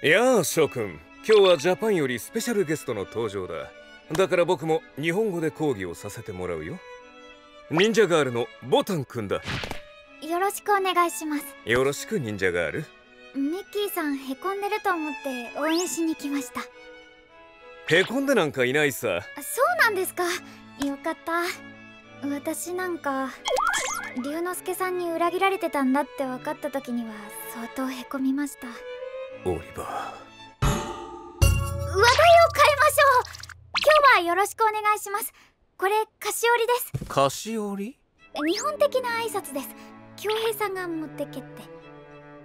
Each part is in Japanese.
いやあ翔くん、今日はジャパンよりスペシャルゲストの登場だ。だから僕も日本語で講義をさせてもらうよ。忍者ガールのボタンくんだ。よろしくお願いします。よろしく忍者ガール。ミッキーさんへこんでると思って応援しに来ました。へこんでなんかいないさ。そうなんですか、よかった。私なんか龍之介さんに裏切られてたんだって分かった時には相当へこみました。オリバー、話題を変えましょう。今日はよろしくお願いします。これ菓子折りです。菓子折り？日本的な挨拶です。恭平さんが持ってけって。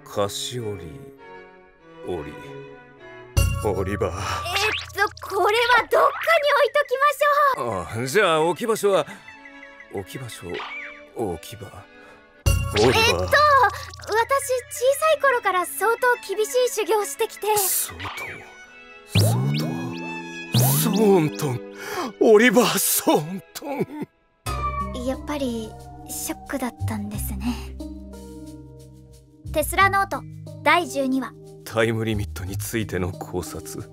菓子折り、オリバー、これはどっかに置いときましょう。あ、じゃあ置き場所は置き場オリバー。私小さい頃から相当厳しい修行をしてきて。ソーントン、オリバーソーントン。やっぱりショックだったんですね。テスラノート第12話、タイムリミットについての考察。